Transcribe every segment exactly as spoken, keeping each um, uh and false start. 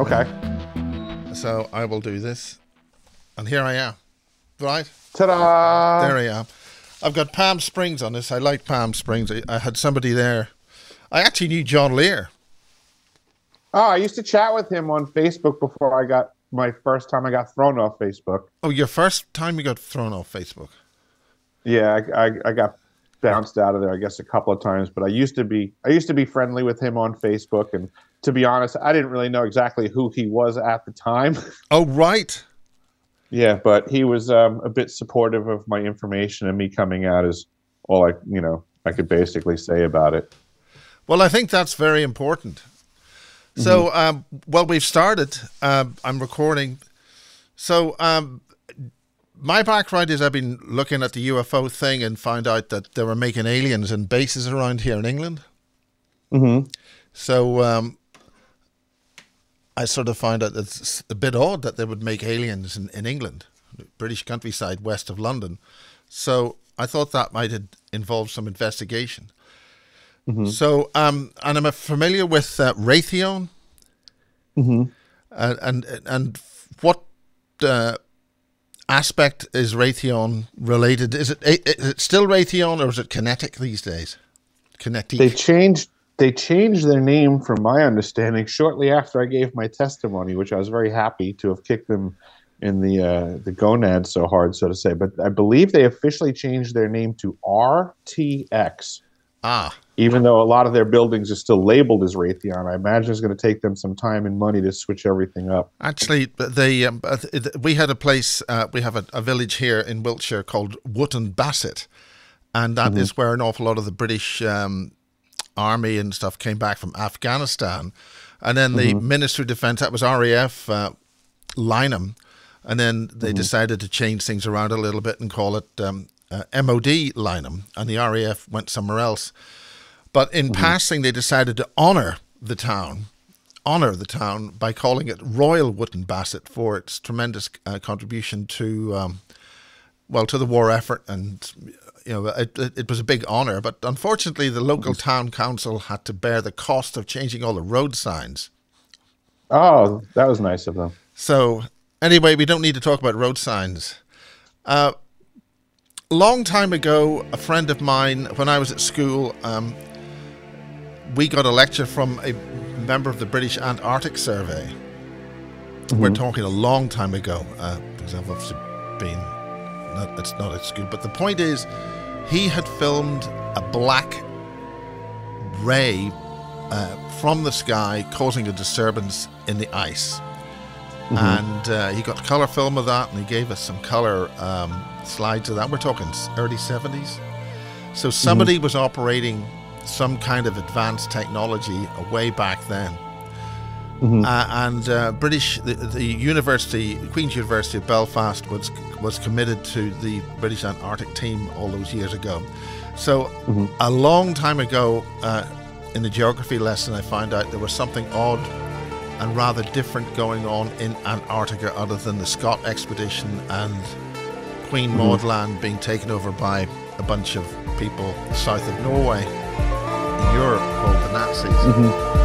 Okay. So I will do this. And here I am. Right? Ta-da! There I am. I've got Palm Springs on this. I like Palm Springs. I, I had somebody there. I actually knew John Lear. Oh, I used to chat with him on Facebook before I got my first time I got thrown off Facebook. Oh, your first time you got thrown off Facebook? Yeah, I, I, I got bounced out of there, I guess, a couple of times. But I used to be I used to be friendly with him on Facebook. And to be honest, I didn't really know exactly who he was at the time. Oh, right. Yeah, but he was um, a bit supportive of my information, and me coming out is all I, you know, I could basically say about it. Well, I think that's very important. So, mm-hmm. um, well, we've started. Um, I'm recording. So, um, my background is I've been looking at the U F O thing and found out that they were making aliens in bases around here in England. Mm-hmm. So, um, I sort of found out that it's a bit odd that they would make aliens in, in England, British countryside west of London. So I thought that might involve some investigation. Mm-hmm. So, um, and I'm familiar with uh, Raytheon. Mm-hmm. uh, and, and what uh, aspect is Raytheon related? Is it, is it still Raytheon, or is it Kinetic these days? Kinetic. They changed. They changed their name, from my understanding, shortly after I gave my testimony, which I was very happy to have kicked them in the uh, the gonad so hard, so to say. But I believe they officially changed their name to R T X. Ah. Even though a lot of their buildings are still labeled as Raytheon, I imagine it's going to take them some time and money to switch everything up. Actually, they, um, we had a place, uh, we have a, a village here in Wiltshire called Wootton Bassett, and that mm-hmm. is where an awful lot of the British... Um, Army and stuff came back from Afghanistan, and then the mm-hmm. Ministry of Defence, that was R A F, uh, Lyneham, and then they mm-hmm. decided to change things around a little bit and call it um, uh, M O D Lyneham, and the R A F went somewhere else. But in mm-hmm. passing, they decided to honour the town, honour the town by calling it Royal Wootton Bassett for its tremendous uh, contribution to, um, well, to the war effort and. You know, it, it was a big honour, but unfortunately the local town council had to bear the cost of changing all the road signs. Oh, that was nice of them. So, anyway, we don't need to talk about road signs. Uh, long time ago, a friend of mine, when I was at school, um, we got a lecture from a member of the British Antarctic Survey. Mm-hmm. We're talking a long time ago, uh, because I've obviously been... Not, it's not at school, but the point is he had filmed a black ray uh, from the sky causing a disturbance in the ice. Mm-hmm. And uh, he got color film of that, and he gave us some color um, slides of that. We're talking early seventies. So somebody mm-hmm. was operating some kind of advanced technology way back then. Mm-hmm. uh, and uh, British, the, the university, Queen's University of Belfast was was committed to the British Antarctic team all those years ago. So mm-hmm. a long time ago, uh, in the geography lesson, I found out there was something odd and rather different going on in Antarctica, other than the Scott expedition and Queen mm-hmm. Maud Land being taken over by a bunch of people south of Norway in Europe called the Nazis. Mm-hmm.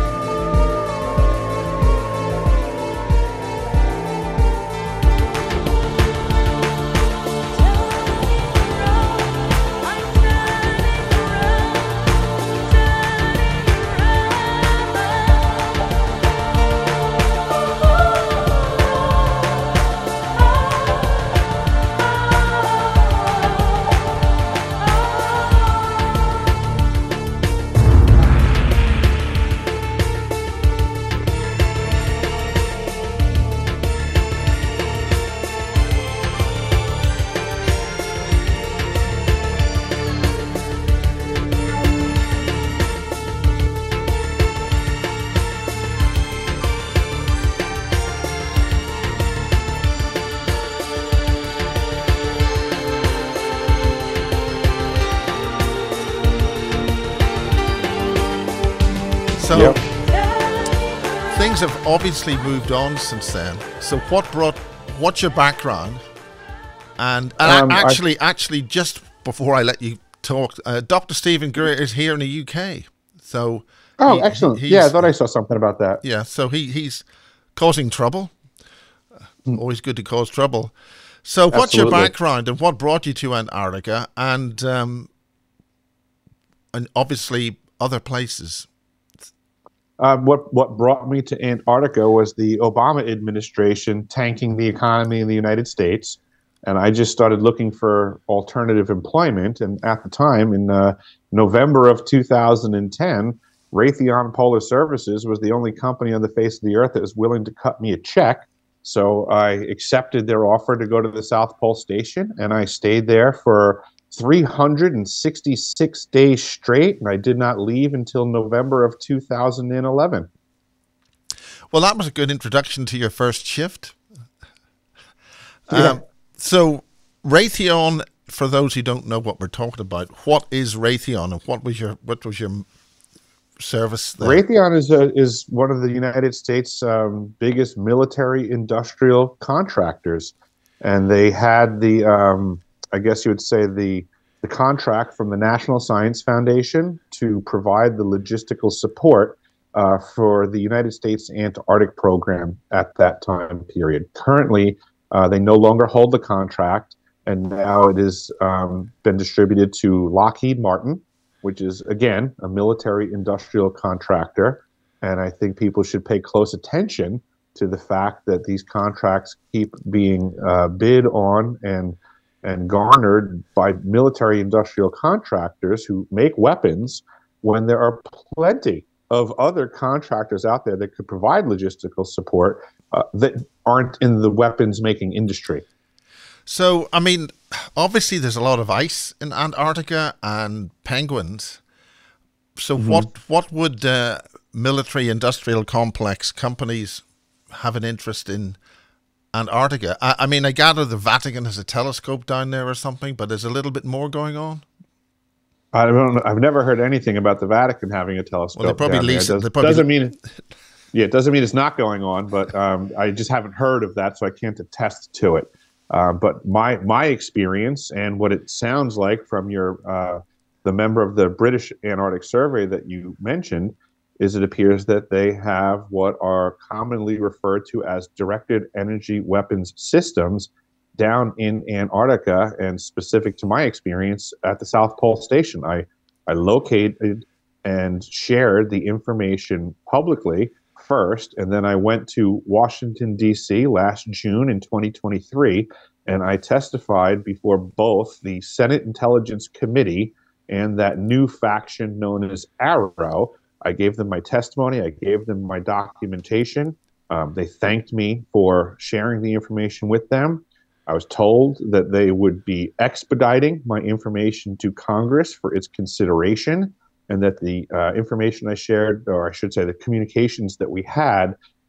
So, yep. Things have obviously moved on since then. So what brought, what's your background? And, and um, actually, I, actually, just before I let you talk, uh, Doctor Stephen Greer is here in the U K. So, oh, he, excellent. Yeah, I thought I saw something about that. Yeah, so he, he's causing trouble. Mm. Always good to cause trouble. So what's Absolutely. your background and what brought you to Antarctica and, um, and obviously other places? Uh, what, what brought me to Antarctica was the Obama administration tanking the economy in the United States. And I just started looking for alternative employment. And at the time, in uh, November of two thousand ten, Raytheon Polar Services was the only company on the face of the earth that was willing to cut me a check. So I accepted their offer to go to the South Pole Station, and I stayed there for three hundred sixty-six days straight, and I did not leave until November of two thousand eleven. Well, that was a good introduction to your first shift. Yeah. Um, so Raytheon, for those who don't know what we're talking about, what is Raytheon and what was your what was your service there? Raytheon is a, is one of the United States um, biggest military industrial contractors, and they had the um, I guess you would say the the contract from the National Science Foundation to provide the logistical support uh, for the United States Antarctic program at that time period. Currently, Uh, they no longer hold the contract, and now it has um, been distributed to Lockheed Martin, which is, again, a military-industrial contractor. And I think people should pay close attention to the fact that these contracts keep being uh, bid on and, and garnered by military-industrial contractors who make weapons when there are plenty of other contractors out there that could provide logistical support uh, that aren't in the weapons-making industry. So, I mean, obviously there's a lot of ice in Antarctica and penguins. So mm-hmm. what, what would uh, military-industrial complex companies have an interest in Antarctica? I, I mean, I gather the Vatican has a telescope down there or something, but there's a little bit more going on? I don't know, I've never heard anything about the Vatican having a telescope. Well, they probably lease it. Does, doesn't mean, it, yeah, it doesn't mean it's not going on, but um, I just haven't heard of that, so I can't attest to it. Uh, but my my experience and what it sounds like from your uh, the member of the British Antarctic Survey that you mentioned is it appears that they have what are commonly referred to as directed energy weapons systems down in Antarctica, and specific to my experience at the South Pole Station. I, I located and shared the information publicly first, and then I went to Washington, D C last June in twenty twenty-three, and I testified before both the Senate Intelligence Committee and that new faction known as Arrow. I gave them my testimony, I gave them my documentation. Um, they thanked me for sharing the information with them. I was told that they would be expediting my information to Congress for its consideration, and that the uh, information I shared, or I should say the communications that we had,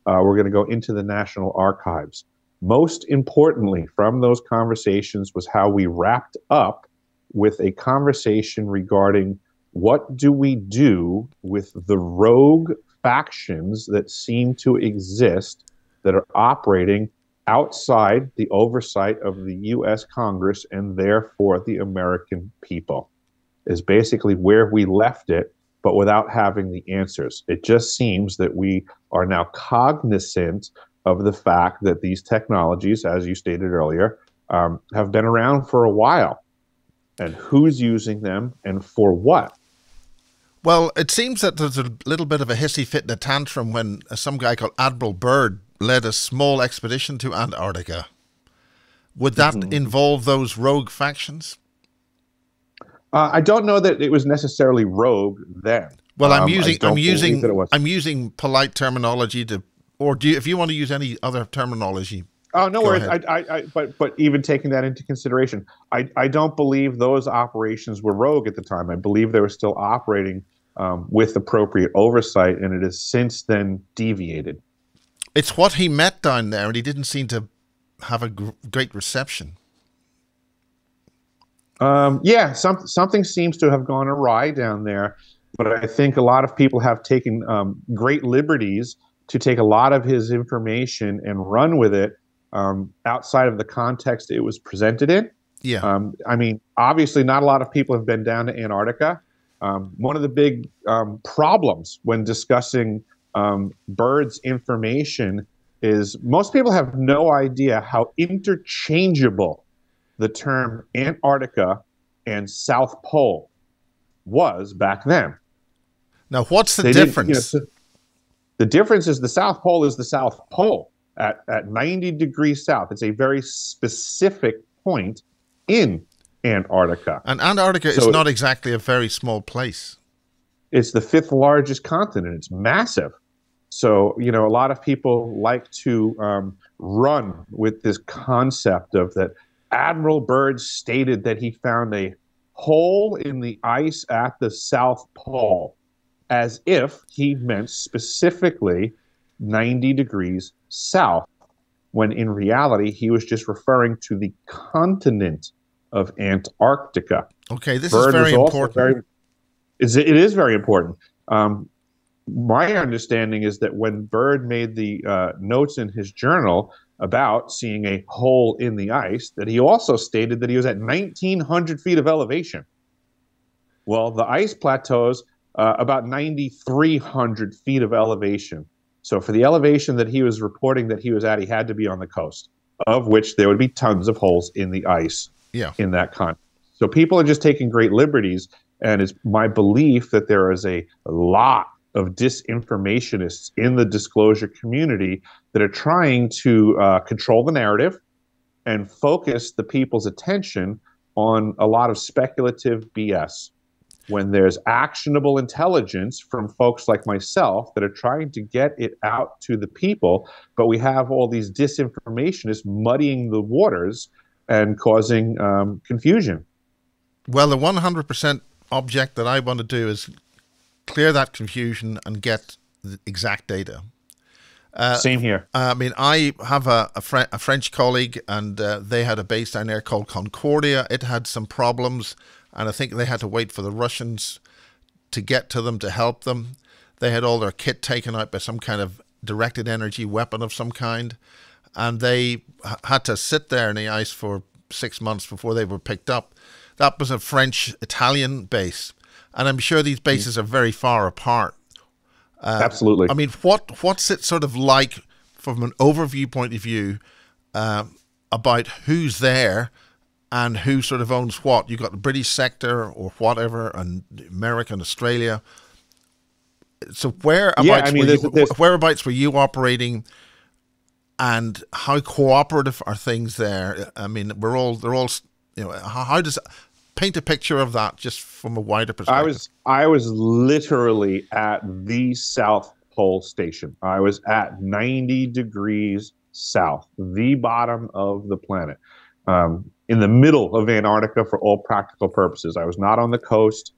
uh, were going to go into the National Archives. Most importantly, from those conversations was how we wrapped up with a conversation regarding what do we do with the rogue factions that seem to exist that are operating outside the oversight of the U S Congress and therefore the American people, is basically where we left it, but without having the answers. It just seems that we are now cognizant of the fact that these technologies, as you stated earlier, um, have been around for a while, and who's using them and for what. Well, it seems that there's a little bit of a hissy fit and a tantrum when some guy called Admiral Byrd led a small expedition to Antarctica. Would that mm-hmm. involve those rogue factions? Uh, I don't know that it was necessarily rogue then. Well, I'm um, using I'm using I'm using polite terminology to, or do you, if you want to use any other terminology. Oh, no worries. I, I, I, but but even taking that into consideration, I I don't believe those operations were rogue at the time. I believe they were still operating um, with appropriate oversight, and it has since then deviated. It's what he met down there, and he didn't seem to have a gr great reception. Um, yeah, some, something seems to have gone awry down there, but I think a lot of people have taken um, great liberties to take a lot of his information and run with it um, outside of the context it was presented in. Yeah. Um, I mean, obviously not a lot of people have been down to Antarctica. Um, one of the big um, problems when discussing Um, Bird's information is most people have no idea how interchangeable the term Antarctica and South Pole was back then. Now, what's the they difference? You know, the difference is the South Pole is the South Pole at, at ninety degrees south. It's a very specific point in Antarctica. And Antarctica so is not exactly a very small place. It's the fifth largest continent. It's massive. So, you know, a lot of people like to um, run with this concept of that Admiral Byrd stated that he found a hole in the ice at the South Pole, as if he meant specifically ninety degrees south, when in reality he was just referring to the continent of Antarctica. Okay, this Byrd is very important. Very, it is very important. Um, my understanding is that when Byrd made the uh, notes in his journal about seeing a hole in the ice, that he also stated that he was at nineteen hundred feet of elevation. Well, the ice plateau's Uh, about ninety-three hundred feet of elevation. So for the elevation that he was reporting that he was at, he had to be on the coast, of which there would be tons of holes in the ice yeah. in that continent. So people are just taking great liberties, and it's my belief that there is a lot of disinformationists in the disclosure community that are trying to uh, control the narrative and focus the people's attention on a lot of speculative B S. When there's actionable intelligence from folks like myself that are trying to get it out to the people, but we have all these disinformationists muddying the waters and causing um, confusion. Well, the one hundred percent object that I want to do is clear that confusion and get the exact data. Uh, Same here. I mean, I have a, a, Fre a French colleague, and uh, they had a base down there called Concordia. It had some problems, and I think they had to wait for the Russians to get to them to help them. They had all their kit taken out by some kind of directed energy weapon of some kind, and they had to sit there in the ice for six months before they were picked up. That was a French-Italian base, and I'm sure these bases are very far apart. Uh, Absolutely. I mean, what what's it sort of like from an overview point of view uh, about who's there? And who sort of owns what? You've got the British sector or whatever, and America and Australia. So whereabouts, yeah, I mean, were, there's, you, there's... whereabouts were you operating, and how cooperative are things there? I mean, we're all they're all you know. How, how does paint a picture of that just from a wider perspective? I was I was literally at the South Pole Station. I was at ninety degrees south, the bottom of the planet. Um, in the middle of Antarctica for all practical purposes. I was not on the coast.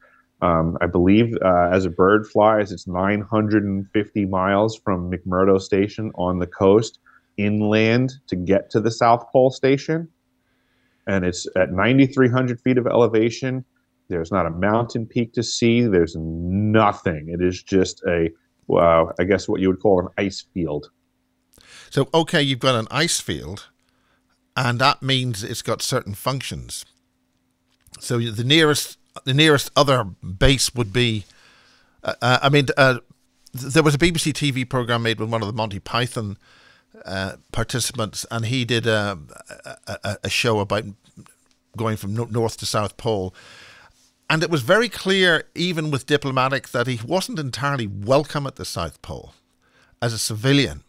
Um, I believe uh, as a bird flies, it's nine hundred fifty miles from McMurdo Station on the coast inland to get to the South Pole Station. And it's at ninety-three hundred feet of elevation. There's not a mountain peak to see. There's nothing. It is just a, uh, I guess what you would call an ice field. So, okay, you've got an ice field. And that means it's got certain functions. So the nearest, the nearest other base would be, uh, uh, I mean, uh, there was a B B C T V program made with one of the Monty Python uh, participants, and he did a, a, a show about going from North to South Pole. And it was very clear, even with diplomatic, that he wasn't entirely welcome at the South Pole as a civilian.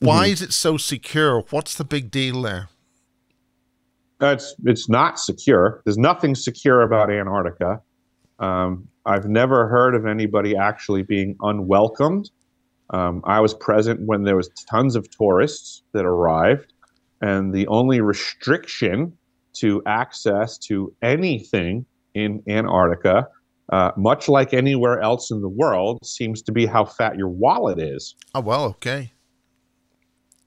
Why is it so secure? What's the big deal there? It's, it's not secure. There's nothing secure about Antarctica. Um, I've never heard of anybody actually being unwelcomed. Um, I was present when there was tons of tourists that arrived, and the only restriction to access to anything in Antarctica, uh, much like anywhere else in the world, seems to be how fat your wallet is. Oh, well, okay.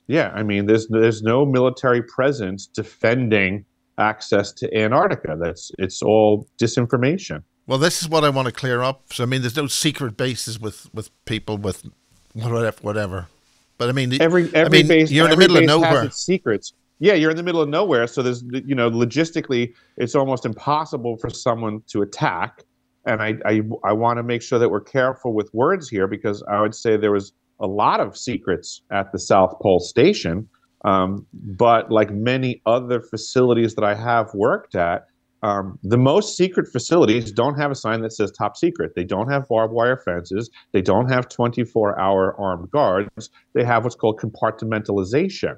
Yeah, I mean, there's there's no military presence defending access to Antarctica. That's it's all disinformation. Well, this is what I want to clear up. So, I mean, there's no secret bases with with people with whatever, whatever. But I mean, every every I mean, base, you're in the middle of nowhere. Has its secrets. Yeah, you're in the middle of nowhere. So there's you know, logistically, it's almost impossible for someone to attack. And I I, I want to make sure that we're careful with words here, because I would say there was a lot of secrets at the South Pole Station, um, but like many other facilities that I have worked at, um, the most secret facilities don't have a sign that says top secret. They don't have barbed wire fences. They don't have twenty-four hour armed guards. They have what's called compartmentalization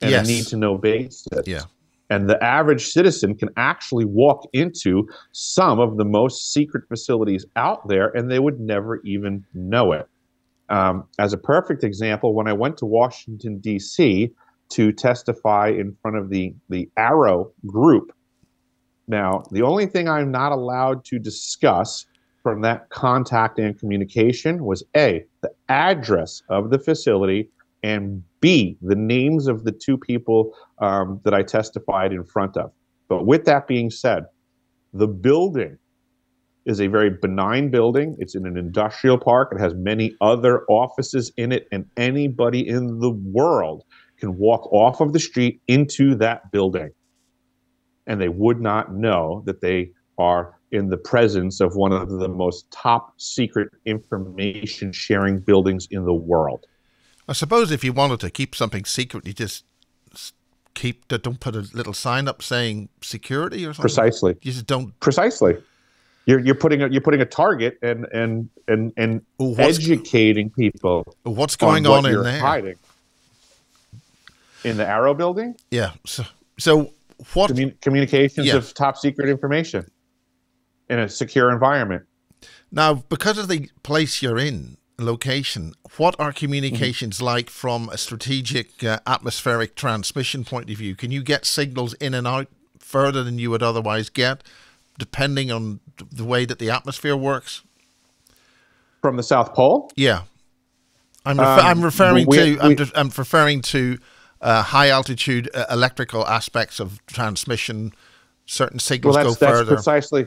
and yes. a need-to-know basis. Yeah. And the average citizen can actually walk into some of the most secret facilities out there, and they would never even know it. Um, as a perfect example, when I went to Washington, D C to testify in front of the, the Arrow group, now, the only thing I'm not allowed to discuss from that contact and communication was A, the address of the facility, and B, the names of the two people um, that I testified in front of. But with that being said, the building is a very benign building. It's in an industrial park. It has many other offices in it, and anybody in the world can walk off of the street into that building, and they would not know that they are in the presence of one of the most top secret information sharing buildings in the world. I suppose if you wanted to keep something secret, you just keep don't put a little sign up saying security or something. Precisely. You just don't. Precisely. You're you're putting a, you're putting a target and and and and what's, educating people. What's going on, what on you're in there? Hiding. In the Arrow building. Yeah. So so what? Commun communications yeah. of top secret information in a secure environment. Now, because of the place you're in. Location, what are communications mm-hmm. like from a strategic uh, atmospheric transmission point of view? Can you get signals in and out further than you would otherwise get, depending on the way that the atmosphere works? From the South Pole? Yeah, I'm refer um, I'm referring we, to we, I'm, I'm referring to uh, high altitude uh, electrical aspects of transmission. Certain signals well, that's, go that's further. Precisely,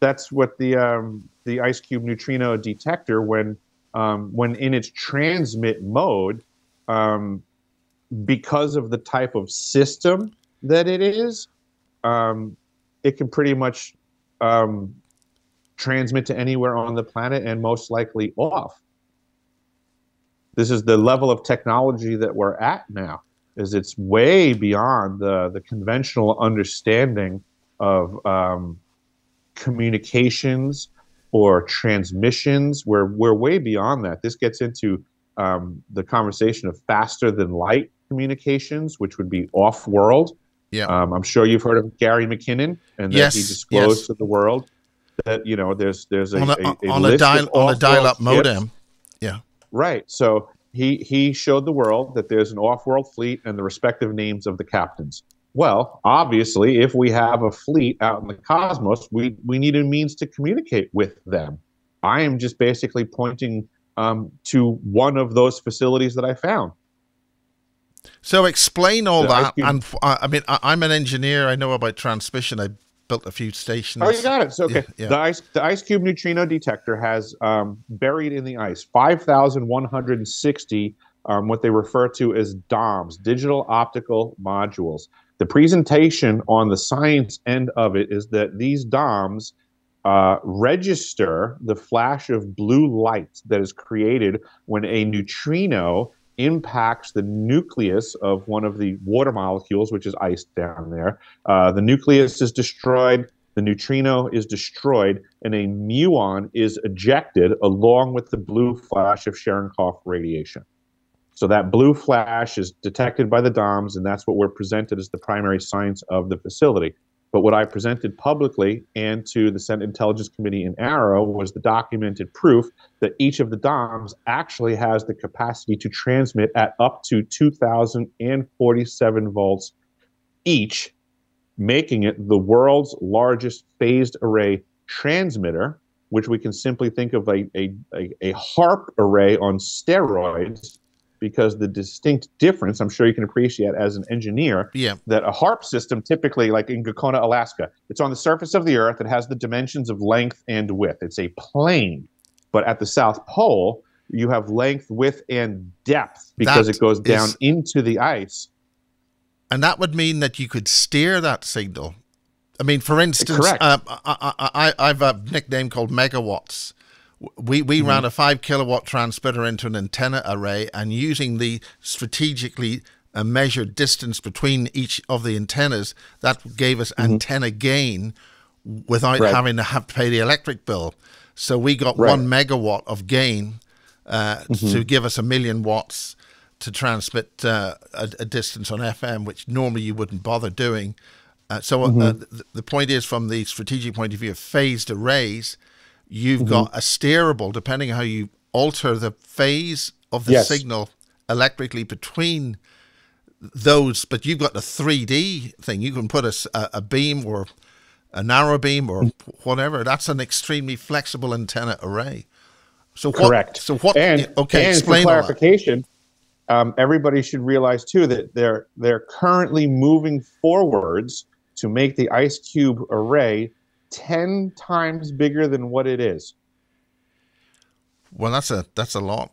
that's what the um, the IceCube neutrino detector when. Um, when in its transmit mode, um, because of the type of system that it is, um, it can pretty much um, transmit to anywhere on the planet and most likely off. This is the level of technology that we're at now, is it's way beyond the, the conventional understanding of um, communications or transmissions. We're, we're way beyond that. This gets into um, the conversation of faster-than-light communications, which would be off-world. Yeah. Um, I'm sure you've heard of Gary McKinnon, and that yes, he disclosed yes. to the world that, you know, there's there's a, on a, a, a on list a dial, of on a dial-up modem. Ships. Yeah. Right. So he, he showed the world that there's an off-world fleet and the respective names of the captains. Well, obviously, if we have a fleet out in the cosmos, we, we need a means to communicate with them. I am just basically pointing um, to one of those facilities that I found. So explain all so that. I, and, I mean, I, I'm an engineer. I know about transmission. I built a few stations. Oh, you got it. So, okay. Yeah, yeah. The, ice, the IceCube neutrino detector has um, buried in the ice five thousand one hundred sixty um, what they refer to as D O M S, digital optical modules. The presentation on the science end of it is that these D O M S uh, register the flash of blue light that is created when a neutrino impacts the nucleus of one of the water molecules, which is ice down there. Uh, the nucleus is destroyed, the neutrino is destroyed, and a muon is ejected along with the blue flash of Cherenkov radiation. So that blue flash is detected by the D O M S, and that's what we're presented as the primary science of the facility. But what I presented publicly and to the Senate Intelligence Committee in Arrow was the documented proof that each of the D O M S actually has the capacity to transmit at up to two thousand forty-seven volts each, making it the world's largest phased array transmitter, which we can simply think of like a, a, a HAARP array on steroids, because the distinct difference, I'm sure you can appreciate as an engineer, yeah. that a HAARP system typically, like in Gakona, Alaska, it's on the surface of the Earth. It has the dimensions of length and width. It's a plane. But at the South Pole, you have length, width, and depth because that it goes down is, into the ice. And that would mean that you could steer that signal. I mean, for instance, uh, I, I, I, I have a nickname called megawatts, We, we mm-hmm. ran a five kilowatt transmitter into an antenna array, and using the strategically uh, measured distance between each of the antennas, that gave us mm-hmm. antenna gain without right. having to have to pay the electric bill. So we got right. one megawatt of gain uh, mm-hmm. to give us a million watts to transmit uh, a, a distance on F M, which normally you wouldn't bother doing. Uh, so mm-hmm. uh, th the point is, from the strategic point of view of phased arrays, you've mm-hmm. got a steerable, depending on how you alter the phase of the yes. signal electrically between those, but you've got the three D thing. You can put a, a beam or a narrow beam or whatever. That's an extremely flexible antenna array. So what, Correct. So what, and, okay, and explain for clarification, um, everybody should realize too that they're, they're currently moving forwards to make the IceCube array ten times bigger than what it is. Well, that's a that's a lot.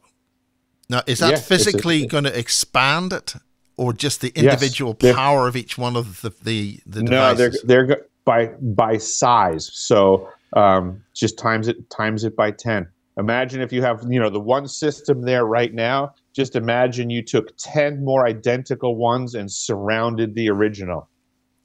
Now, is that yeah, physically going to expand it, or just the individual yes, power of each one of the the, the no, devices? No, they're they're by by size. So um, just times it times it by ten. Imagine if you have you know the one system there right now. Just imagine you took ten more identical ones and surrounded the original.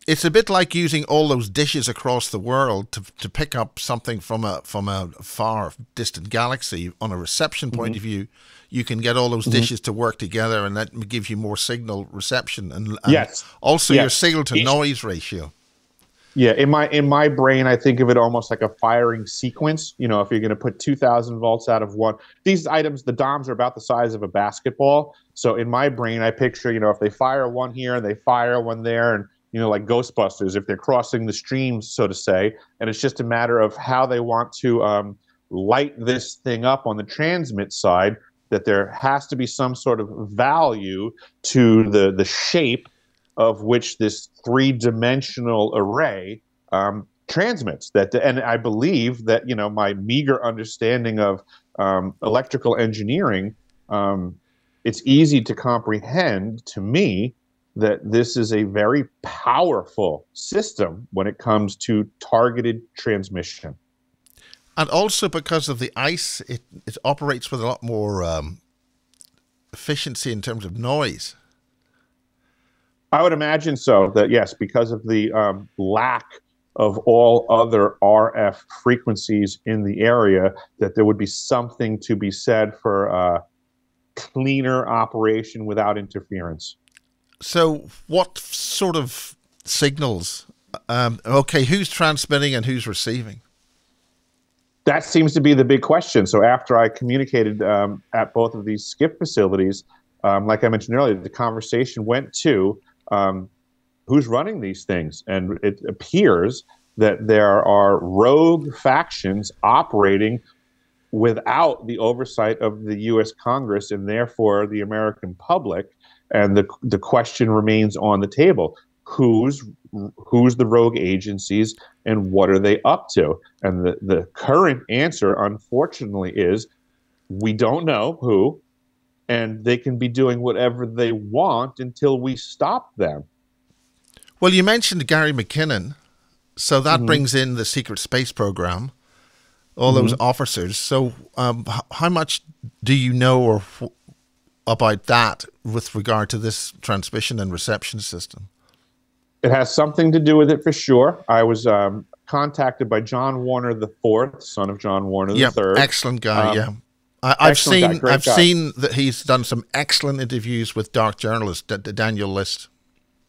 It's a bit like using all those dishes across the world to to pick up something from a from a far distant galaxy. On a reception point mm-hmm. of view, you can get all those mm-hmm. dishes to work together, and that gives you more signal reception and, and yes. also yes. your signal to noise ratio. Yeah, in my in my brain, I think of it almost like a firing sequence. You know, if you're going to put two thousand volts out of one, these items, the D O Ms are about the size of a basketball. So in my brain, I picture you know if they fire one here and they fire one there and you know, like Ghostbusters, if they're crossing the streams, so to say, and it's just a matter of how they want to um, light this thing up on the transmit side, that there has to be some sort of value to the, the shape of which this three-dimensional array um, transmits. That, and I believe that, you know, my meager understanding of um, electrical engineering, um, it's easy to comprehend to me that this is a very powerful system when it comes to targeted transmission. And also because of the ice, it, it operates with a lot more um, efficiency in terms of noise. I would imagine so, that yes, because of the um, lack of all other R F frequencies in the area, that there would be something to be said for uh, cleaner operation without interference. So what sort of signals, um, okay, who's transmitting and who's receiving? That seems to be the big question. So after I communicated um, at both of these skip facilities, um, like I mentioned earlier, the conversation went to um, who's running these things. And it appears that there are rogue factions operating without the oversight of the U S Congress and therefore the American public. And the the question remains on the table: who's who's the rogue agencies, and what are they up to? And the the current answer, unfortunately, is we don't know who, and they can be doing whatever they want until we stop them. Well, you mentioned Gary McKinnon, so that mm-hmm. brings in the secret space program, all mm-hmm. those officers. So, um, how much do you know or? about that with regard to this transmission and reception system? It has something to do with it for sure. I was um, contacted by John Warner the Fourth, son of John Warner the yep, Third. Excellent guy. Um, yeah, I, I've seen. Guy, I've guy. seen that he's done some excellent interviews with Dark Journalists, D D Daniel List.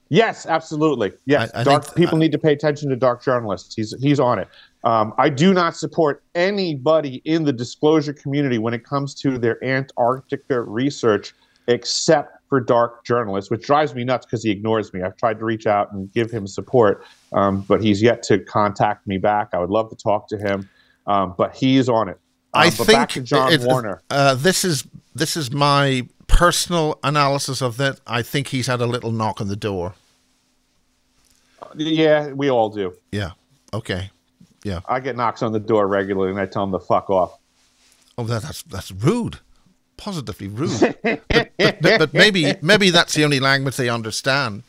Yes, absolutely. Yes, I, I dark, think, people I, need to pay attention to Dark Journalists. He's he's on it. Um, I do not support anybody in the disclosure community when it comes to their Antarctica research except for Dark Journalists, which drives me nuts because he ignores me. I've tried to reach out and give him support, um, but he's yet to contact me back. I would love to talk to him, um, but he's on it. Um, I but think back to John it, Warner. Uh, this is this is my personal analysis of that. I think he's had a little knock on the door. Yeah, we all do. Yeah, okay. Yeah, I get knocks on the door regularly, and I tell them to fuck off. Oh, that, that's that's rude, positively rude. but, but, but, but maybe maybe that's the only language they understand.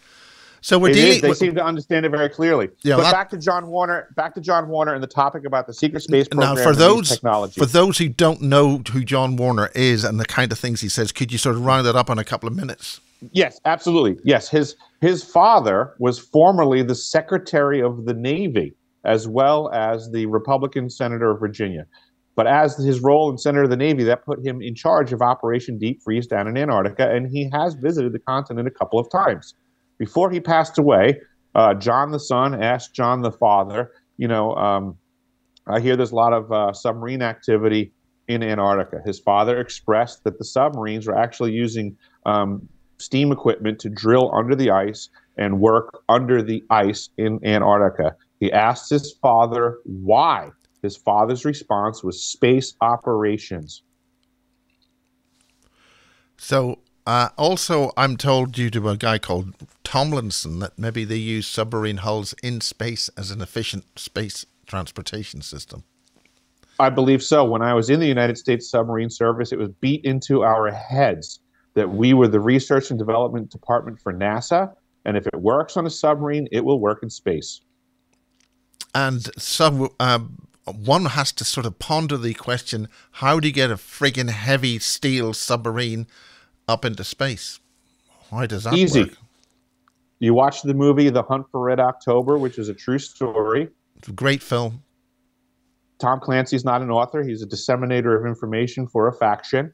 So we're dealing. They seem to understand it very clearly. Yeah, but back to John Warner. Back to John Warner and the topic about the secret space program. Now, for those technology. for those who don't know who John Warner is and the kind of things he says, could you sort of round that up in a couple of minutes? Yes, absolutely. Yes, his his father was formerly the Secretary of the Navy, as well as the Republican Senator of Virginia. But as his role in Senator of the Navy, that put him in charge of Operation Deep Freeze down in Antarctica, and he has visited the continent a couple of times. Before he passed away, uh, John the son asked John the father, you know, um, I hear there's a lot of uh, submarine activity in Antarctica. His father expressed that the submarines were actually using um, steam equipment to drill under the ice and work under the ice in Antarctica. He asked his father why. His father's response was space operations. So uh, also I'm told due to a guy called Tomlinson that maybe they use submarine hulls in space as an efficient space transportation system. I believe so. When I was in the United States Submarine Service, it was beat into our heads that we were the research and development department for NASA, and if it works on a submarine, it will work in space. And so um, one has to sort of ponder the question, how do you get a friggin' heavy steel submarine up into space? Why does that Easy. work? You watch the movie The Hunt for Red October, which is a true story. It's a great film. Tom Clancy's not an author. He's a disseminator of information for a faction.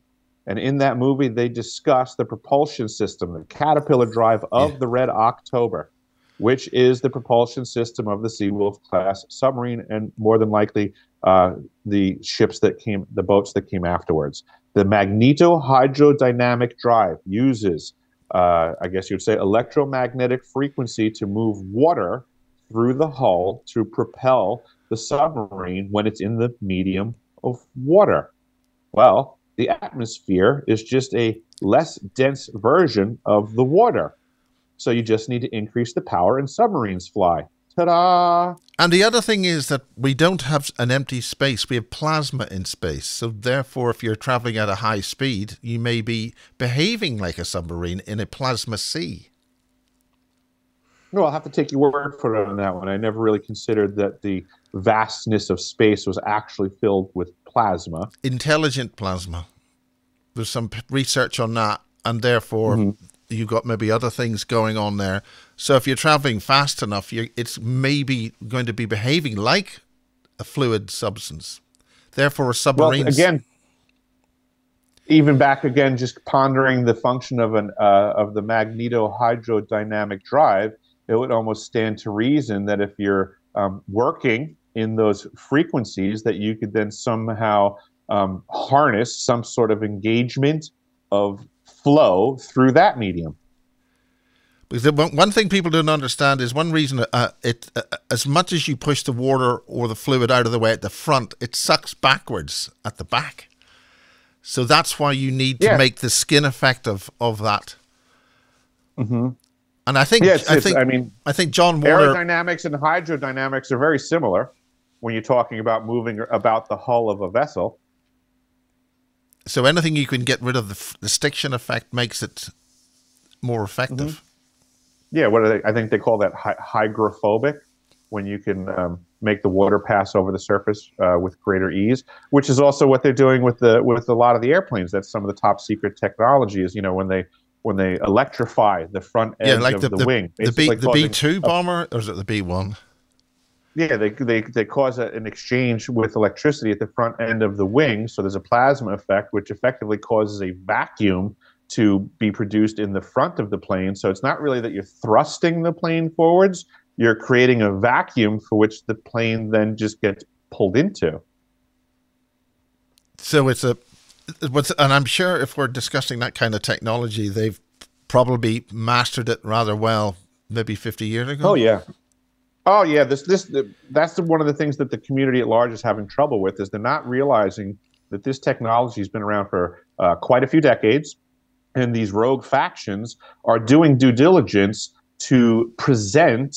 And in that movie, they discuss the propulsion system, the caterpillar drive of yeah. the Red October, which is the propulsion system of the Seawolf class submarine, and more than likely uh, the ships that came, the boats that came afterwards. The magnetohydrodynamic drive uses, uh, I guess you'd say, electromagnetic frequency to move water through the hull to propel the submarine when it's in the medium of water. Well, the atmosphere is just a less dense version of the water. So you just need to increase the power and submarines fly. Ta-da! And the other thing is that we don't have an empty space. We have plasma in space. So therefore, if you're traveling at a high speed, you may be behaving like a submarine in a plasma sea. No, I'll have to take your word for it on that one. I never really considered that the vastness of space was actually filled with plasma. Intelligent plasma. There's some research on that, and therefore... Mm-hmm. You've got maybe other things going on there. So if you're traveling fast enough, you're, it's maybe going to be behaving like a fluid substance. Therefore, a submarine... Well, again, even back again, just pondering the function of, an, uh, of the magnetohydrodynamic drive, it would almost stand to reason that if you're um, working in those frequencies, that you could then somehow um, harness some sort of engagement of flow through that medium. Because the one thing people don't understand is one reason uh, it uh, as much as you push the water or the fluid out of the way at the front, it sucks backwards at the back. So that's why you need to yeah. make the skin effect of of that. Mm-hmm. And I think yes, I think I mean I think John Warner aerodynamics and hydrodynamics are very similar when you're talking about moving about the hull of a vessel. So anything you can get rid of the, the stiction effect makes it more effective. Mm-hmm. Yeah, what are they? I think they call that hy hygrophobic, when you can um, make the water pass over the surface uh, with greater ease, which is also what they're doing with the with a lot of the airplanes. That's some of the top secret technology is, you know, when they when they electrify the front edge yeah, like of the, the, the wing. The B, like the B two bomber, or is it the B one? Yeah, they, they, they cause a, an exchange with electricity at the front end of the wing, so there's a plasma effect, which effectively causes a vacuum to be produced in the front of the plane. So it's not really that you're thrusting the plane forwards, you're creating a vacuum for which the plane then just gets pulled into. So it's a... And I'm sure if we're discussing that kind of technology, they've probably mastered it rather well maybe fifty years ago. Oh, yeah. Oh yeah, this this the, that's the, one of the things that the community at large is having trouble with, is they're not realizing that this technology has been around for uh, quite a few decades, and these rogue factions are doing due diligence to present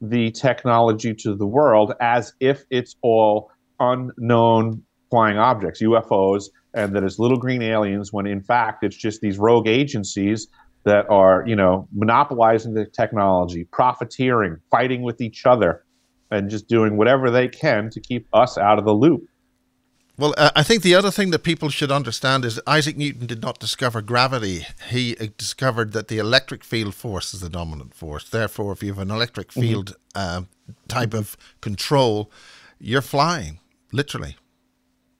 the technology to the world as if it's all unknown flying objects, U F Os, and that it's little green aliens, when in fact it's just these rogue agencies that are, you know, monopolizing the technology, profiteering, fighting with each other, and just doing whatever they can to keep us out of the loop. Well, uh, I think the other thing that people should understand is Isaac Newton did not discover gravity. He uh, discovered that the electric field force is the dominant force. Therefore, if you have an electric field mm-hmm. uh, type of control, you're flying, literally.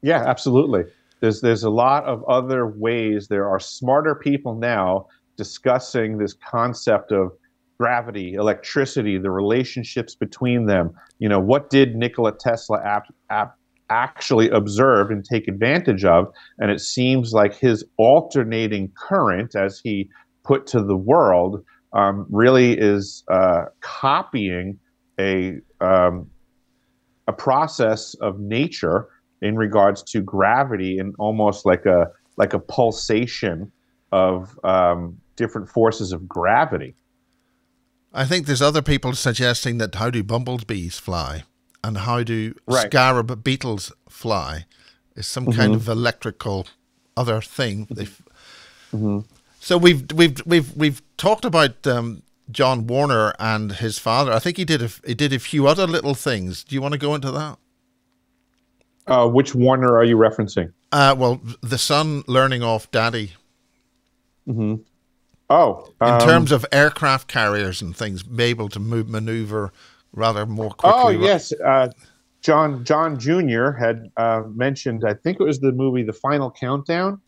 Yeah, absolutely. There's, there's a lot of other ways. There are smarter people now discussing this concept of gravity, electricity, the relationships between them. You know, what did Nikola Tesla ap ap actually observe and take advantage of? And it seems like his alternating current, as he put to the world, um, really is uh, copying a, um, a process of nature in regards to gravity, and almost like a, like a pulsation of um, different forces of gravity. I think there's other people suggesting that how do bumblebees fly? And how do right. scarab beetles fly? Is some mm-hmm. kind of electrical other thing. Mm-hmm. So we've we've we've we've talked about um, John Warner and his father. I think he did a, he did a few other little things. Do you want to go into that? Uh, which Warner are you referencing? Uh, well, the son learning off daddy. Mm-hmm. Oh, in um, terms of aircraft carriers and things, able to move maneuver. Rather more quickly. Oh yes, uh, John John Junior had uh, mentioned, I think it was the movie The Final Countdown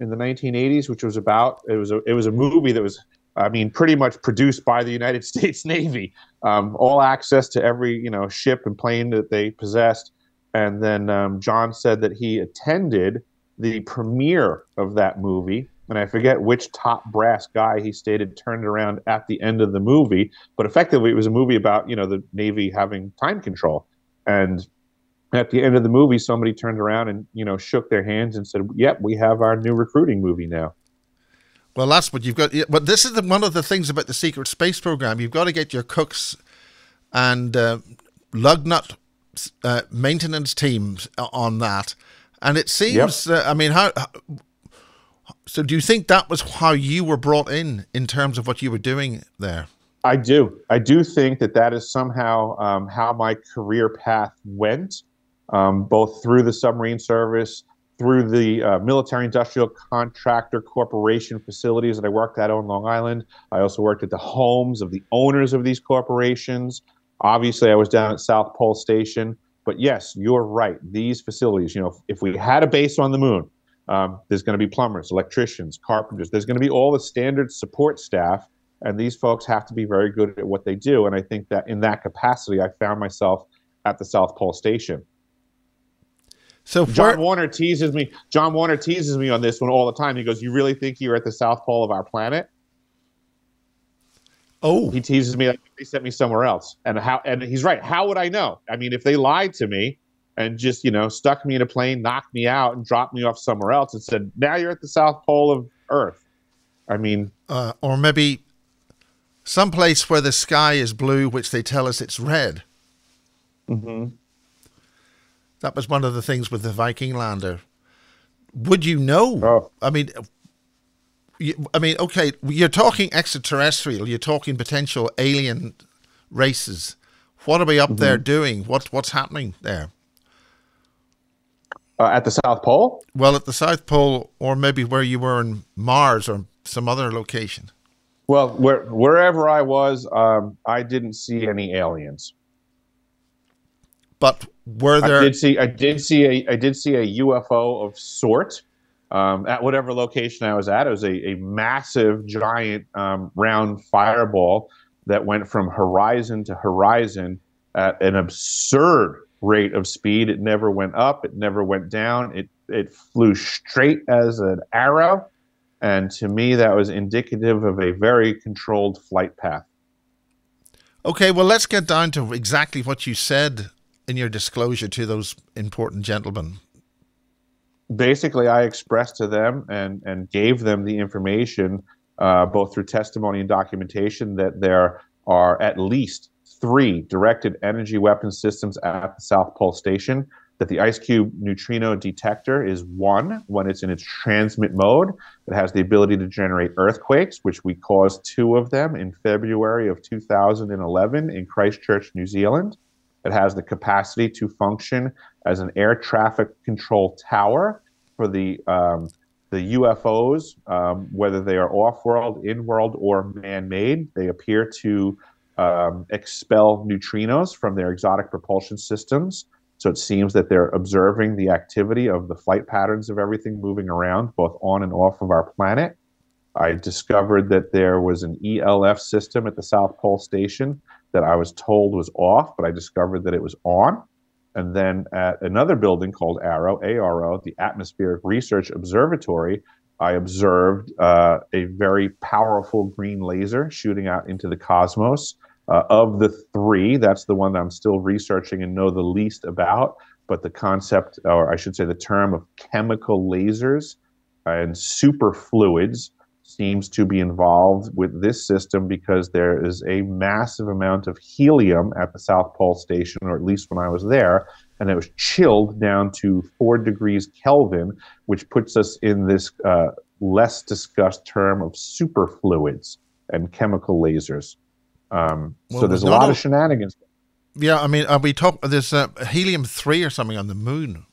in the nineteen eighties, which was about it was a it was a movie that was, I mean, pretty much produced by the United States Navy, um, all access to every you know ship and plane that they possessed. And then um, John said that he attended the premiere of that movie. And I forget which top brass guy he stated turned around at the end of the movie, but effectively it was a movie about, you know, the Navy having time control. And at the end of the movie, somebody turned around and, you know, shook their hands and said, yep, we have our new recruiting movie now. Well, that's what you've got. But this is the, one of the things about the secret space program. You've got to get your cooks and uh, lug nut uh, maintenance teams on that. And it seems, yep. uh, I mean, how... how So do you think that was how you were brought in, in terms of what you were doing there? I do. I do think that that is somehow um, how my career path went, um, both through the submarine service, through the uh, military industrial contractor corporation facilities that I worked at on Long Island. I also worked at the homes of the owners of these corporations. Obviously, I was down at South Pole Station. But yes, you're right. These facilities, you know, if we had a base on the moon, Um, there's going to be plumbers, electricians, carpenters. There's going to be all the standard support staff, and these folks have to be very good at what they do. And I think that in that capacity, I found myself at the South Pole Station. So John Warner teases me. John Warner teases me on this one all the time. He goes, "You really think you're at the South Pole of our planet?" Oh, he teases me like they sent me somewhere else. And how? And he's right. How would I know? I mean, if they lied to me and just, you know, stuck me in a plane, knocked me out, and dropped me off somewhere else and said, now you're at the South Pole of Earth. I mean... Uh, or maybe someplace where the sky is blue, which they tell us it's red. Mm-hmm. That was one of the things with the Viking lander. Would you know? Oh. I mean, you, I mean, okay, you're talking extraterrestrial. You're talking potential alien races. What are we up mm-hmm. there doing? What, what's happening there? Uh, at the South Pole? Well, at the South Pole, or maybe where you were in Mars or some other location. Well, where, wherever I was, um, I didn't see any aliens. But were there? I did see. I did see a. I did see a U F O of sort um, at whatever location I was at. It was a, a massive, giant, um, round fireball that went from horizon to horizon at an absurd rate of speed. It never went up, it never went down, it it flew straight as an arrow, and to me that was indicative of a very controlled flight path. Okay, well, let's get down to exactly what you said in your disclosure to those important gentlemen. Basically, I expressed to them and and gave them the information, uh, both through testimony and documentation, that there are at least three directed energy weapon systems at the South Pole Station. that the IceCube neutrino detector is one when it's in its transmit mode. It has the ability to generate earthquakes, which we caused two of them in February of two thousand eleven in Christchurch, New Zealand. It has the capacity to function as an air traffic control tower for the um, the U F Os, um, whether they are off-world, in-world, or man-made. They appear to um, expel neutrinos from their exotic propulsion systems. So it seems that they're observing the activity of the flight patterns of everything moving around, both on and off of our planet. I discovered that there was an E L F system at the South Pole Station that I was told was off, but I discovered that it was on. And then at another building called Arrow, A R O, the Atmospheric Research Observatory, I observed uh, a very powerful green laser shooting out into the cosmos. Uh, of the three, that's the one that I'm still researching and know the least about, but the concept, or I should say the term of chemical lasers and superfluids seems to be involved with this system because there is a massive amount of helium at the South Pole Station, or at least when I was there, and it was chilled down to four degrees Kelvin, which puts us in this uh, less discussed term of superfluids and chemical lasers. Um, well, so there's a lot a, of shenanigans. Yeah, I mean, are we talk, there's uh, helium three or something on the moon.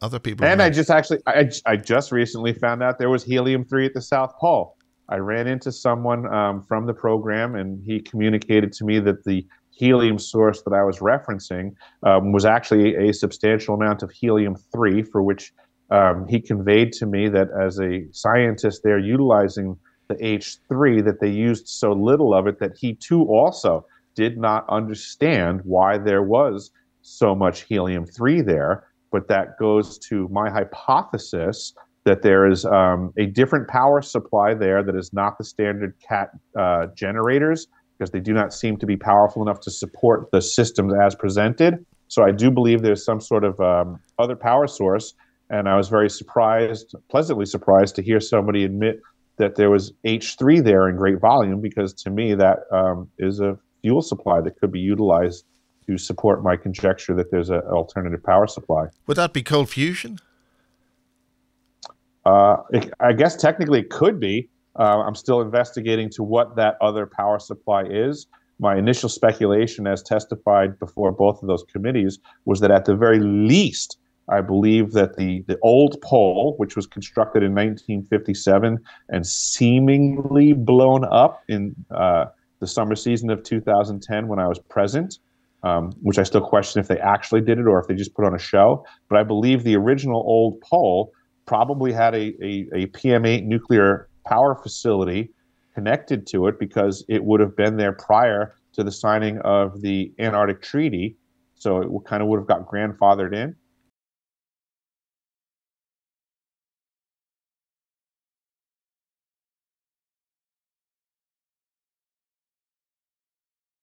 Other people. And I just actually, I, I just recently found out there was helium three at the South Pole. I ran into someone um, from the program, and he communicated to me that the helium source that I was referencing um, was actually a substantial amount of helium three, for which um, he conveyed to me that as a scientist, they're utilizing the H three, that they used so little of it that he too also did not understand why there was so much helium three there. But that goes to my hypothesis that there is um, a different power supply there that is not the standard C A T uh, generators, because they do not seem to be powerful enough to support the systems as presented. So I do believe there's some sort of um, other power source, and I was very surprised, pleasantly surprised, to hear somebody admit that there was H three there in great volume, because to me that um, is a fuel supply that could be utilized to support my conjecture that there's an alternative power supply. Would that be cold fusion? Uh, it, I guess technically it could be. Uh, I'm still investigating to what that other power supply is. My initial speculation, as testified before both of those committees, was that at the very least, I believe that the, the old pole, which was constructed in nineteen fifty-seven and seemingly blown up in uh, the summer season of two thousand ten when I was present, um, which I still question if they actually did it or if they just put on a show, but I believe the original old pole probably had a, a, a P M eight nuclear power facility connected to it, because it would have been there prior to the signing of the Antarctic Treaty, so it kind of would have got grandfathered in.